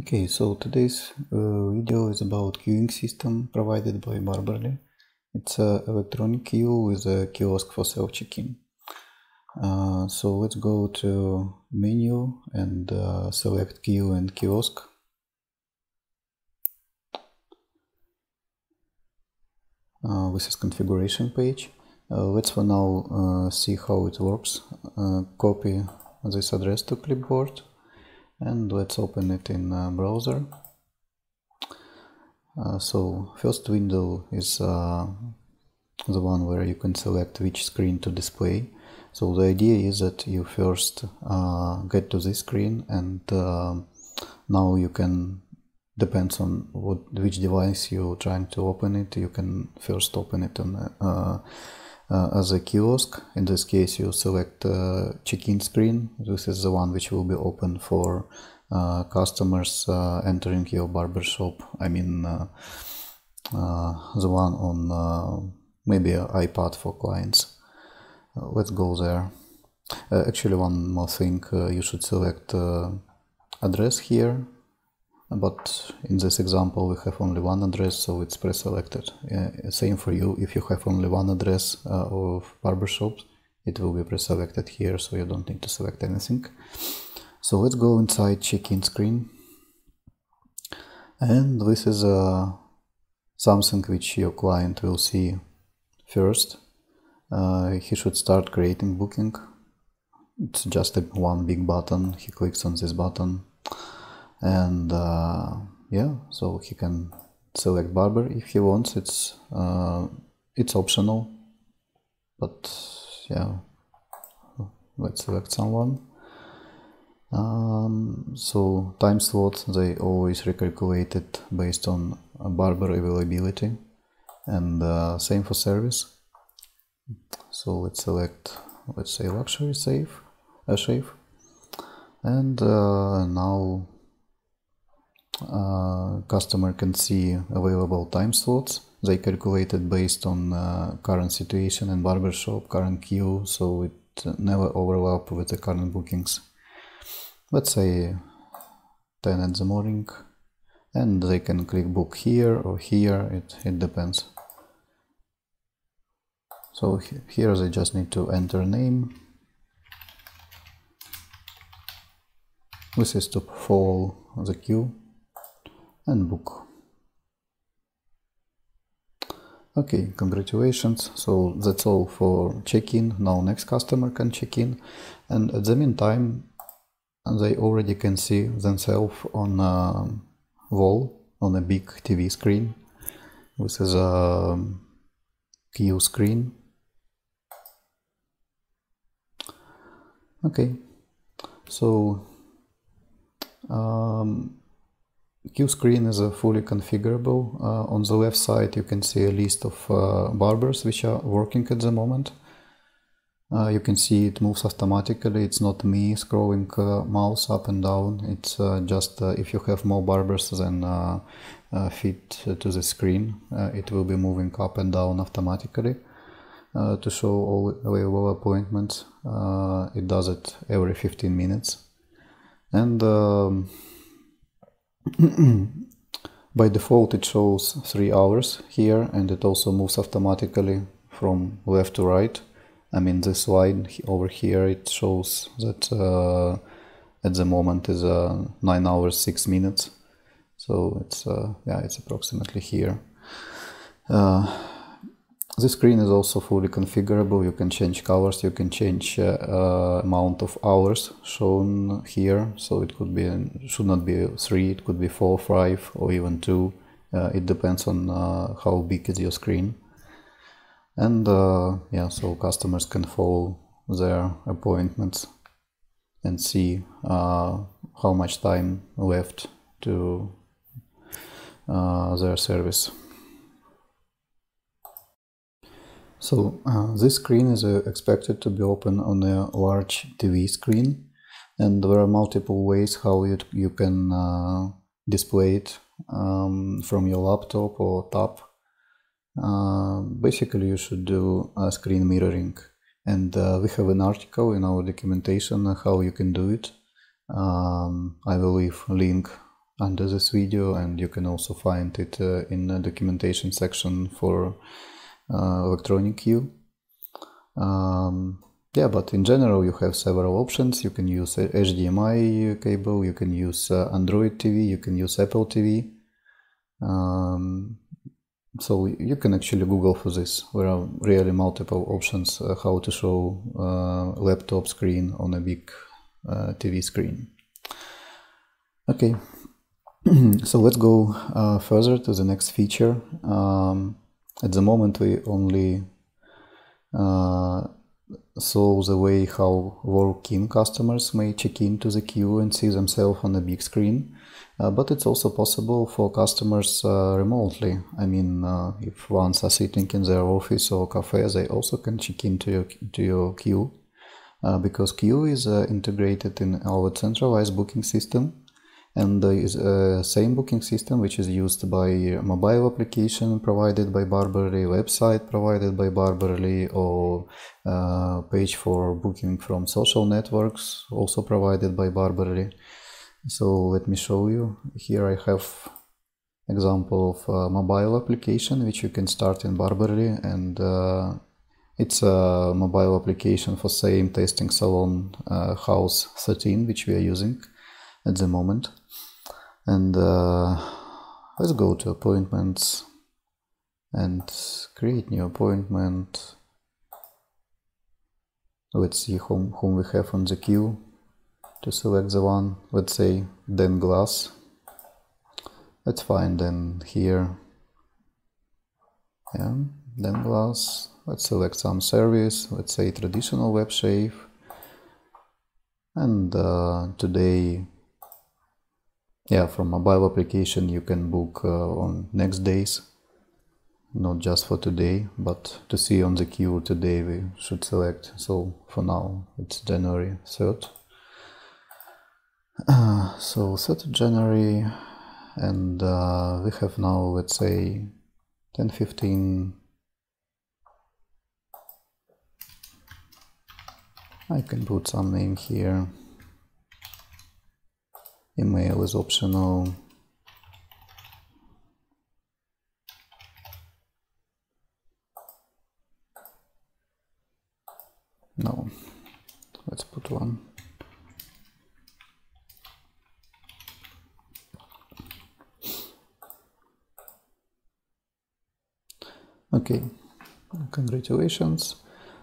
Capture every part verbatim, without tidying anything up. Okay, so today's uh, video is about queuing system provided by Barberly. It's an electronic queue with a kiosk for self-check-in. Uh, so let's go to menu and uh, select queue and kiosk. Uh, this is configuration page. Uh, let's for now uh, see how it works. Uh, copy this address to clipboard. And let's open it in uh, browser. Uh, so first window is uh, the one where you can select which screen to display. So the idea is that you first uh, get to this screen, and uh, now you can, depends on what which device you're trying to open it, you can first open it on uh, Uh, as a kiosk. In this case you select uh, check-in screen. This is the one which will be open for uh, customers uh, entering your barbershop. I mean uh, uh, the one on uh, maybe an iPad for clients. Uh, let's go there. Uh, actually one more thing, uh, you should select uh, address here, but in this example we have only one address, so it's pre-selected. Uh, same for you, if you have only one address uh, of barbershops, it will be pre-selected here, so you don't need to select anything. So let's go inside check-in screen, and this is uh, something which your client will see first. Uh, he should start creating booking. It's just a one big button, he clicks on this button. And uh, yeah, so he can select barber if he wants. It's uh, it's optional, but yeah, let's select someone. Um, so time slot, they always recalculate it based on barber availability, and uh, same for service. So let's select, let's say luxury shave, uh, shave, and uh, now. Uh, customer can see available time slots. They calculated based on uh, current situation in barbershop, current queue, so it never overlap with the current bookings. Let's say ten in the morning, and they can click book here or here, it, it depends. So he, here they just need to enter name. This is to follow the queue. And book. Okay, congratulations. So that's all for check-in. Now next customer can check in, and at the meantime they already can see themselves on a wall, on a big T V screen. This is a queue screen. Okay, so um, queue screen is uh, fully configurable. Uh, on the left side you can see a list of uh, barbers which are working at the moment. Uh, you can see it moves automatically. It's not me scrolling uh, mouse up and down. It's uh, just uh, if you have more barbers than uh, uh, fit to the screen, uh, it will be moving up and down automatically uh, to show all available appointments. Uh, it does it every fifteen minutes. And um, by default it shows three hours here, and it also moves automatically from left to right. I mean this line over here, it shows that uh, at the moment is uh, nine hours six minutes, so it's uh, yeah, it's approximately here. Uh, the screen is also fully configurable. You can change colors, you can change uh, uh, amount of hours shown here, so it could be, should not be three, it could be four, five, or even two. Uh, it depends on uh, how big is your screen. And uh, yeah, so customers can follow their appointments and see uh, how much time left to uh, their service. So uh, this screen is uh, expected to be open on a large T V screen, and there are multiple ways how you, you can uh, display it um, from your laptop or tab. Uh, basically you should do uh, screen mirroring, and uh, we have an article in our documentation how you can do it. Um, I will leave a link under this video, and you can also find it uh, in the documentation section for uh, electronic queue. Um, yeah, but in general you have several options. You can use H D M I cable, you can use uh, Android T V, you can use Apple T V. Um, so you can actually Google for this. There are really multiple options uh, how to show uh, laptop screen on a big uh, T V screen. Okay, so let's go uh, further to the next feature. Um, at the moment we only uh, saw the way how walk-in customers may check into the queue and see themselves on a big screen. Uh, but it's also possible for customers uh, remotely. I mean, uh, if ones are sitting in their office or cafe, they also can check into your, to your queue, uh, because queue is uh, integrated in our centralized booking system, and uh, is the uh, same booking system which is used by mobile application provided by Barberly, website provided by Barberly, or uh, page for booking from social networks also provided by Barberly. So let me show you. Here I have example of a mobile application which you can start in Barberly, and uh, it's a mobile application for same tasting salon uh, House thirteen, which we are using at the moment. And uh, let's go to appointments and create new appointment. Let's see whom, whom we have on the queue. To select the one, let's say Den Glass. Let's find Den here. Yeah, Den Glass. Let's select some service. Let's say traditional web shave. And uh, today, yeah, from mobile application you can book uh, on next days, not just for today, but to see on the queue today we should select. So for now it's January third. Uh, so third of January, and uh, we have now, let's say, ten fifteen. I can put some name here. Email is optional. No, let's put one. Okay, congratulations.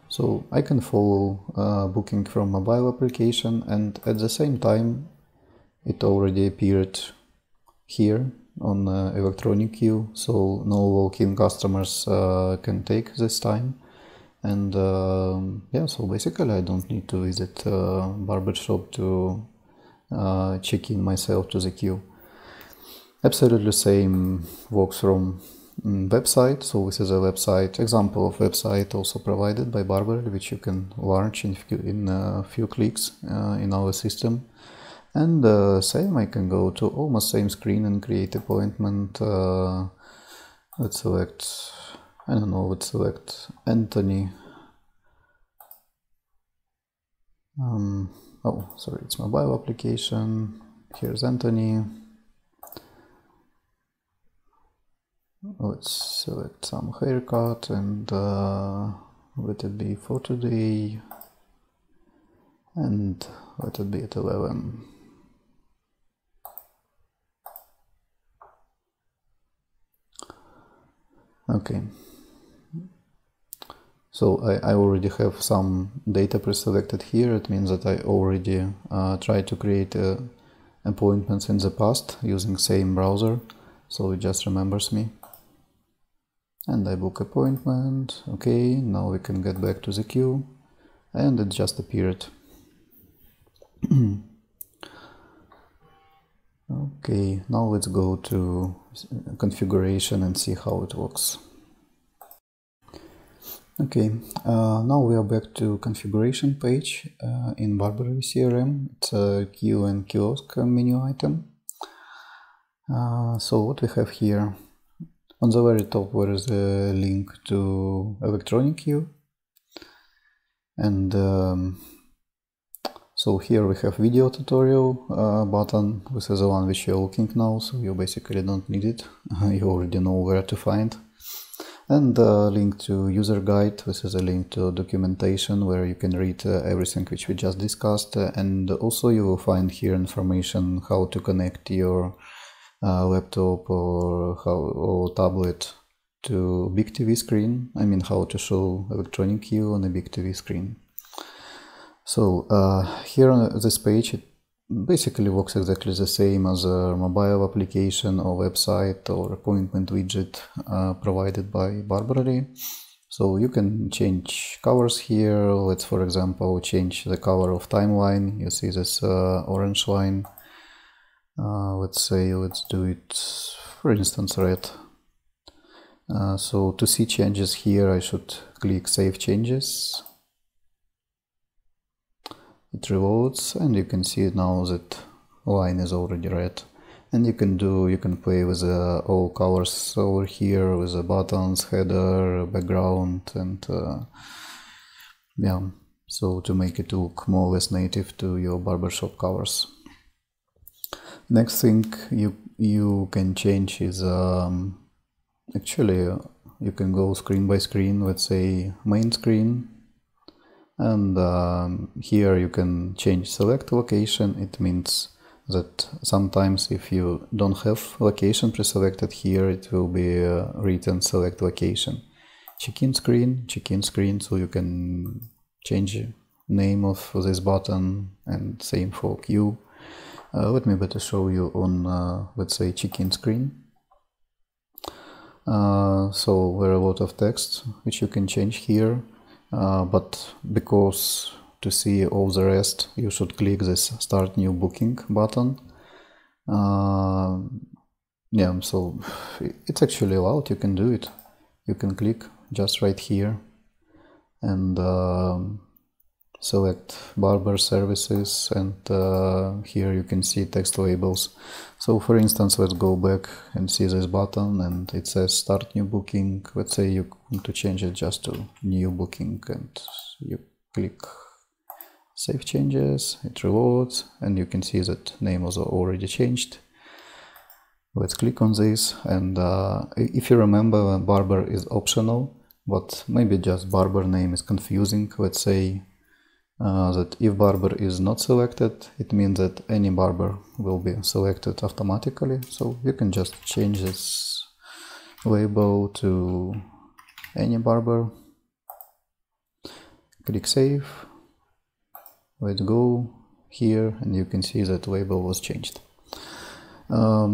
So I can follow uh, booking from mobile application, and at the same time it already appeared here on uh, electronic queue, so no walk-in customers uh, can take this time. And uh, yeah, so basically I don't need to visit uh, barber shop to uh, check in myself to the queue. Absolutely same works from website. So this is a website example of website also provided by Barberly, which you can launch in few, in a few clicks uh, in our system. And uh, same, I can go to almost same screen and create appointment. Uh, let's select, I don't know, let's select Anthony. Um, oh, sorry, it's mobile application. Here's Anthony. Let's select some haircut, and uh, let it be for today, and let it be at eleven. Okay, so I, I already have some data pre-selected here. It means that I already uh, tried to create uh, appointments in the past using same browser, so it just remembers me. And I book appointment. Okay, now we can get back to the queue, and it just appeared. Okay, now let's go to configuration and see how it works. Okay, uh, now we are back to configuration page uh, in Barberly C R M. It's a queue and kiosk menu item. Uh, so what we have here? On the very top there is a link to electronic queue, and um, So here we have video tutorial uh, button. This is the one which you're looking now, so you basically don't need it. You already know where to find. And uh, link to user guide. This is a link to documentation where you can read uh, everything which we just discussed. Uh, and also you will find here information how to connect your uh, laptop or, how, or tablet to big T V screen. I mean how to show electronic key on a big T V screen. So uh, here on this page it basically works exactly the same as a mobile application or website or appointment widget uh, provided by Barberly. So you can change colors here. Let's for example change the color of timeline. You see this uh, orange line. Uh, let's say let's do it for instance red. Uh, so to see changes here I should click save changes. It reloads and you can see now that line is already red. And you can do, you can play with uh, all colors over here with the buttons, header, background, and uh, yeah, so to make it look more or less native to your barbershop colors. Next thing you you can change is um, actually you can go screen by screen. Let's say main screen. And um, here you can change select location. It means that sometimes if you don't have location pre-selected here, it will be uh, written select location. Check-in screen, check-in screen, so you can change name of this button, and same for queue. Uh, let me better show you on, uh, let's say, check-in screen. Uh, so there are a lot of text which you can change here. Uh, but because to see all the rest, you should click this Start New Booking button. Uh, yeah, so it's actually allowed, you can do it. You can click just right here and uh, select Barber Services, and uh, here you can see text labels. So for instance, let's go back and see this button, and it says Start New Booking. Let's say you want to change it just to New Booking, and you click Save Changes, it reloads, and you can see that name was already changed. Let's click on this, and uh, if you remember, Barber is optional, but maybe just Barber name is confusing. Let's say Uh, that if barber is not selected, it means that any barber will be selected automatically. So you can just change this label to any barber. Click save. Let's go here, and you can see that label was changed. Um,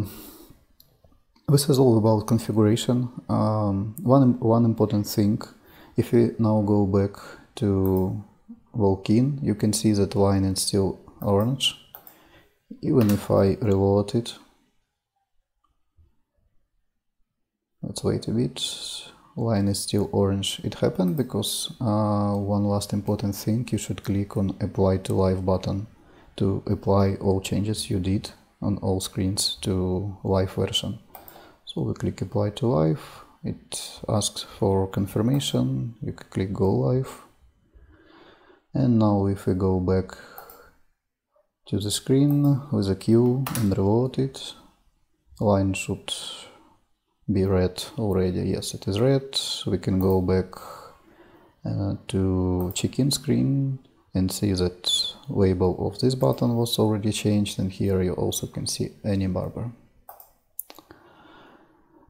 this is all about configuration. Um, one one important thing, if we now go back to walk in, you can see that line is still orange. Even if I reload it, let's wait a bit, line is still orange. It happened because uh, one last important thing, you should click on apply to live button to apply all changes you did on all screens to live version. So we click apply to live, it asks for confirmation, you can click go live. And now if we go back to the screen with a queue and reload it, line should be red already. Yes, it is red. We can go back uh, to check-in screen and see that label of this button was already changed, and here you also can see any barber.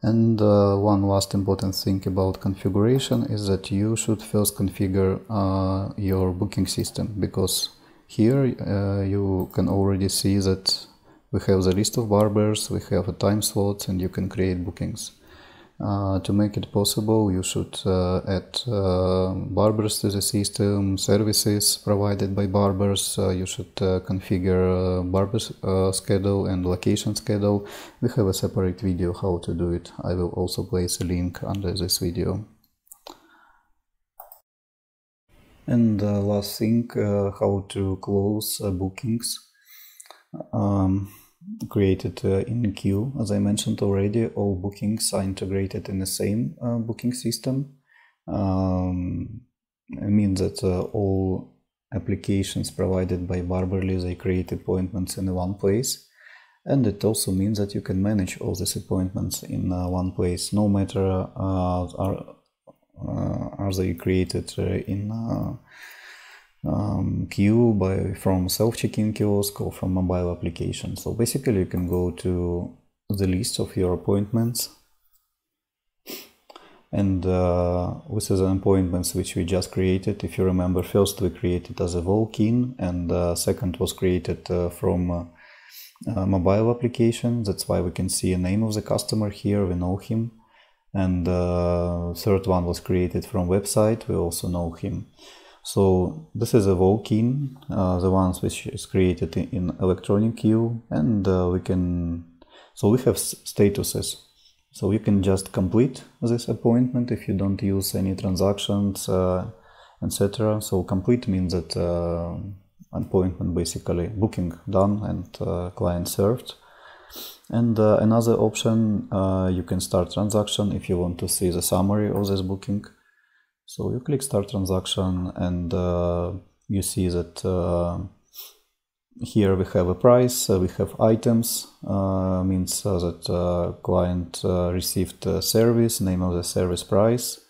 And uh, one last important thing about configuration is that you should first configure uh, your booking system, because here uh, you can already see that we have the list of barbers, we have a time slot, and you can create bookings. Uh, to make it possible, you should uh, add uh, barbers to the system, services provided by barbers, uh, you should uh, configure uh, barbers uh, schedule and location schedule. We have a separate video how to do it. I will also place a link under this video. And uh, last thing, uh, how to close uh, bookings. Um, created uh, in queue. As I mentioned already, all bookings are integrated in the same uh, booking system. Um, it means that uh, all applications provided by Barberly, they create appointments in one place, and it also means that you can manage all these appointments in uh, one place, no matter uh, are, uh, are they created uh, in uh, um, queue by from self-check-in kiosk or from mobile application. So basically you can go to the list of your appointments, and uh, this is an appointments which we just created. If you remember, first we created as a walk-in, and uh, second was created uh, from uh, a mobile application. That's why we can see a name of the customer here, we know him. And uh, third one was created from website, we also know him. So this is a walk-in, uh, the ones which is created in electronic queue, and uh, we can, so we have statuses. So you can just complete this appointment if you don't use any transactions, uh, et cetera. So complete means that uh, appointment basically, booking done and uh, client served. And uh, another option, uh, you can start transaction if you want to see the summary of this booking. So you click start transaction, and uh, you see that uh, here we have a price, uh, we have items, uh, means uh, that uh, client uh, received a service, name of the service, price.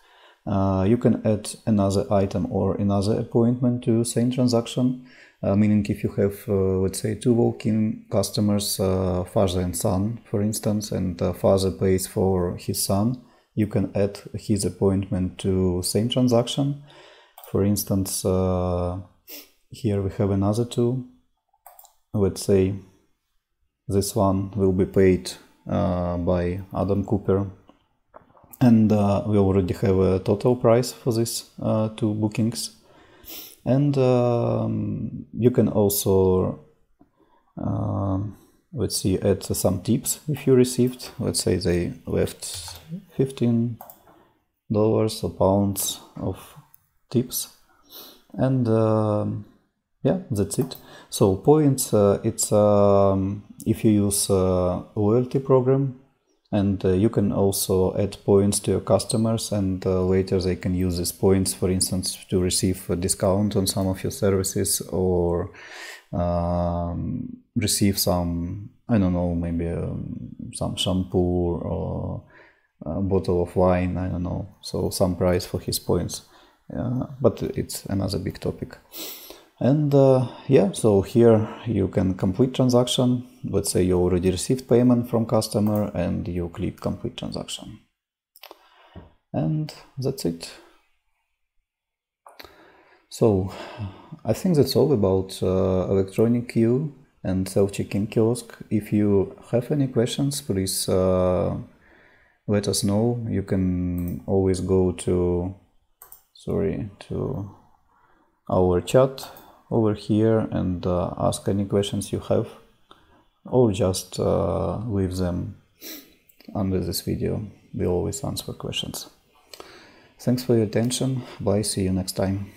Uh, you can add another item or another appointment to same transaction, uh, meaning if you have, uh, let's say, two walk-in customers, uh, father and son, for instance, and uh, father pays for his son, you can add his appointment to same transaction. For instance, uh, here we have another two. Let's say this one will be paid uh, by Adam Cooper, and uh, we already have a total price for these uh, two bookings. And um, you can also uh, let's see, add some tips if you received. Let's say they left fifteen dollars or pounds of tips, and uh, yeah, that's it. So points, uh, it's um, if you use a loyalty program, and uh, you can also add points to your customers, and uh, later they can use these points, for instance, to receive a discount on some of your services, or um, receive some, I don't know, maybe um, some shampoo or a bottle of wine, I don't know, so some price for his points. Uh, but it's another big topic. And uh, yeah, so here you can complete transaction. Let's say you already received payment from customer, and you click complete transaction. And that's it. So I think that's all about uh, electronic queue and self-check-in kiosk. If you have any questions, please uh, let us know. You can always go to, sorry, to our chat over here and uh, ask any questions you have, or just uh, leave them under this video. We always answer questions. Thanks for your attention. Bye, see you next time.